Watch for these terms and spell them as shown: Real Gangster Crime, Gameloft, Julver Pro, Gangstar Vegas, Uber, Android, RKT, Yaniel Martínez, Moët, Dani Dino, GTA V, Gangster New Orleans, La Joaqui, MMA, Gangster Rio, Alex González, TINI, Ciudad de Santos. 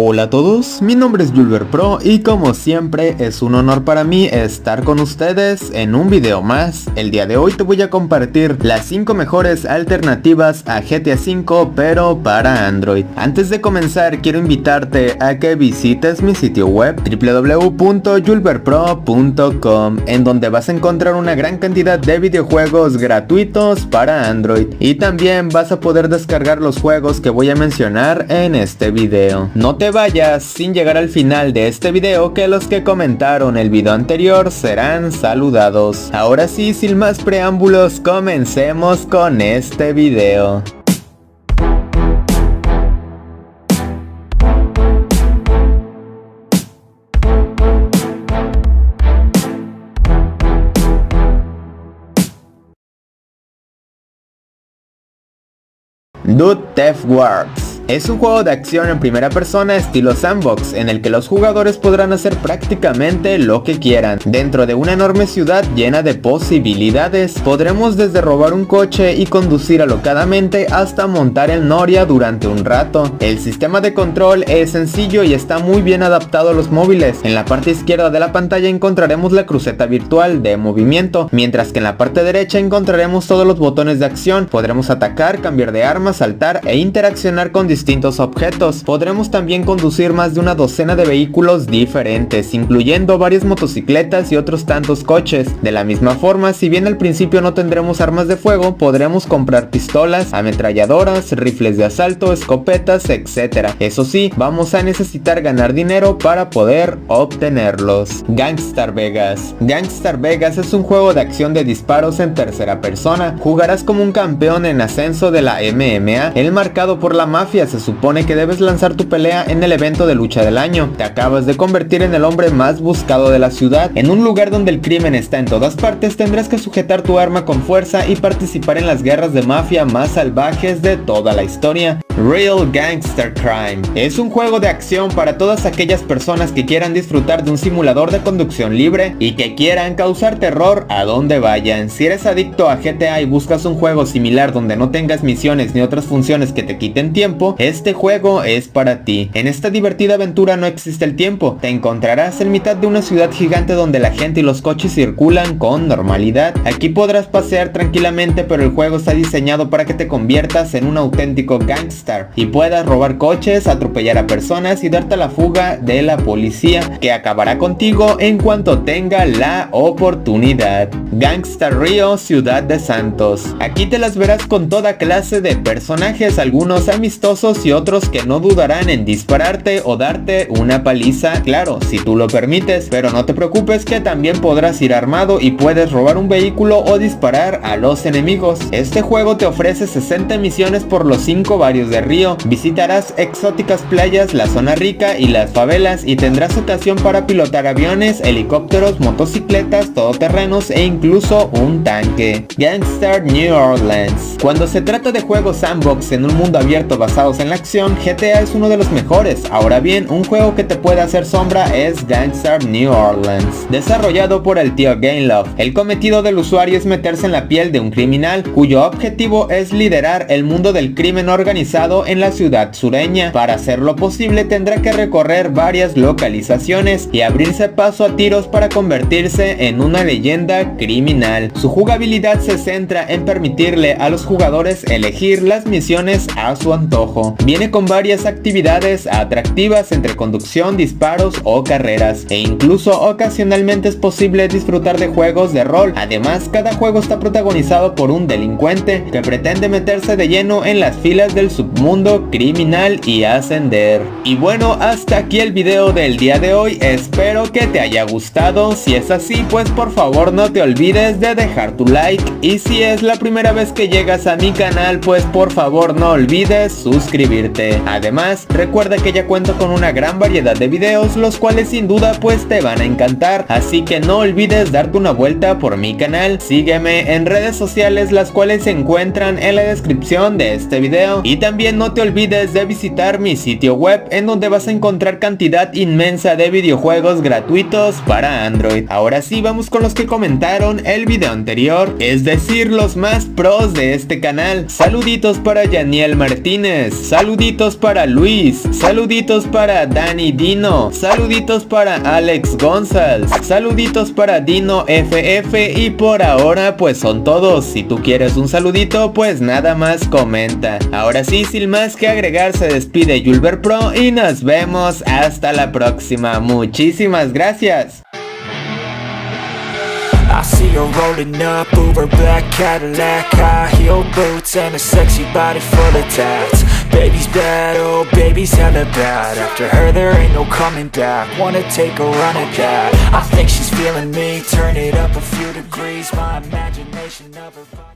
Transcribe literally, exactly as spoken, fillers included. Hola a todos, mi nombre es Julver Pro y como siempre es un honor para mí estar con ustedes en un video más. El día de hoy te voy a compartir las cinco mejores alternativas a G T A cinco pero para Android. Antes de comenzar quiero invitarte a que visites mi sitio web w w w punto julver pro punto com, en donde vas a encontrar una gran cantidad de videojuegos gratuitos para Android y también vas a poder descargar los juegos que voy a mencionar en este video. No te vayas sin llegar al final de este video, que los que comentaron el video anterior serán saludados. Ahora sí, sin más preámbulos, comencemos con este video. Dude Theft Wars es un juego de acción en primera persona estilo sandbox, en el que los jugadores podrán hacer prácticamente lo que quieran. Dentro de una enorme ciudad llena de posibilidades, podremos desde robar un coche y conducir alocadamente hasta montar el noria durante un rato. El sistema de control es sencillo y está muy bien adaptado a los móviles. En la parte izquierda de la pantalla encontraremos la cruceta virtual de movimiento, mientras que en la parte derecha encontraremos todos los botones de acción. Podremos atacar, cambiar de armas, saltar e interaccionar con distintos distintos objetos. Podremos también conducir más de una docena de vehículos diferentes, incluyendo varias motocicletas y otros tantos coches. De la misma forma, si bien al principio no tendremos armas de fuego, podremos comprar pistolas, ametralladoras, rifles de asalto, escopetas, etcétera. Eso sí, vamos a necesitar ganar dinero para poder obtenerlos. Gangstar Vegas. Gangstar Vegas es un juego de acción de disparos en tercera persona. Jugarás como un campeón en ascenso de la M M A, el marcado por la mafia. Se supone que debes lanzar tu pelea en el evento de lucha del año. Te acabas de convertir en el hombre más buscado de la ciudad. En un lugar donde el crimen está en todas partes, tendrás que sujetar tu arma con fuerza y participar en las guerras de mafia más salvajes de toda la historia. Real Gangster Crime es un juego de acción para todas aquellas personas que quieran disfrutar de un simulador de conducción libre y que quieran causar terror a donde vayan. Si eres adicto a G T A y buscas un juego similar donde no tengas misiones ni otras funciones que te quiten tiempo, este juego es para ti. En esta divertida aventura no existe el tiempo. Te encontrarás en mitad de una ciudad gigante donde la gente y los coches circulan con normalidad. Aquí podrás pasear tranquilamente, pero el juego está diseñado para que te conviertas en un auténtico gángster y puedas robar coches, atropellar a personas y darte la fuga de la policía, que acabará contigo en cuanto tenga la oportunidad. Gangster Rio, Ciudad de Santos. Aquí te las verás con toda clase de personajes, algunos amistosos y otros que no dudarán en dispararte o darte una paliza, claro, si tú lo permites, pero no te preocupes que también podrás ir armado y puedes robar un vehículo o disparar a los enemigos. Este juego te ofrece sesenta misiones por los cinco barrios de Río. Visitarás exóticas playas, la zona rica y las favelas, y tendrás ocasión para pilotar aviones, helicópteros, motocicletas, todoterrenos e incluso un tanque. Gangster New Orleans. Cuando se trata de juegos sandbox en un mundo abierto basado en la acción, G T A es uno de los mejores. Ahora bien, un juego que te puede hacer sombra es Gangster New Orleans, desarrollado por el tío Gameloft. El cometido del usuario es meterse en la piel de un criminal, cuyo objetivo es liderar el mundo del crimen organizado en la ciudad sureña. Para hacerlo posible tendrá que recorrer varias localizaciones y abrirse paso a tiros para convertirse en una leyenda criminal. Su jugabilidad se centra en permitirle a los jugadores elegir las misiones a su antojo. Viene con varias actividades atractivas entre conducción, disparos o carreras, e incluso ocasionalmente es posible disfrutar de juegos de rol. Además, cada juego está protagonizado por un delincuente que pretende meterse de lleno en las filas del submundo criminal y ascender. Y bueno, hasta aquí el video del día de hoy. Espero que te haya gustado. Si es así, pues por favor no te olvides de dejar tu like, y si es la primera vez que llegas a mi canal, pues por favor no olvides suscribirte. suscribirte. Además, recuerda que ya cuento con una gran variedad de videos, los cuales sin duda pues te van a encantar, así que no olvides darte una vuelta por mi canal. Sígueme en redes sociales, las cuales se encuentran en la descripción de este video, y también no te olvides de visitar mi sitio web, en donde vas a encontrar cantidad inmensa de videojuegos gratuitos para Android. Ahora sí, vamos con los que comentaron el video anterior, es decir, los más pros de este canal. Saluditos para Yaniel Martínez, Saluditos para Luis, saluditos para Dani Dino, saluditos para Alex González, saluditos para Dino F F y por ahora pues son todos. Si tú quieres un saludito pues nada más comenta. Ahora sí, sin más que agregar, se despide Julver Pro y nos vemos hasta la próxima. Muchísimas gracias. I see her rolling up, Uber black Cadillac, high heel boots and a sexy body full of tats. Baby's bad, oh baby's hella bad, after her there ain't no coming back, wanna take a run at that. I think she's feeling me, turn it up a few degrees, my imagination of her body.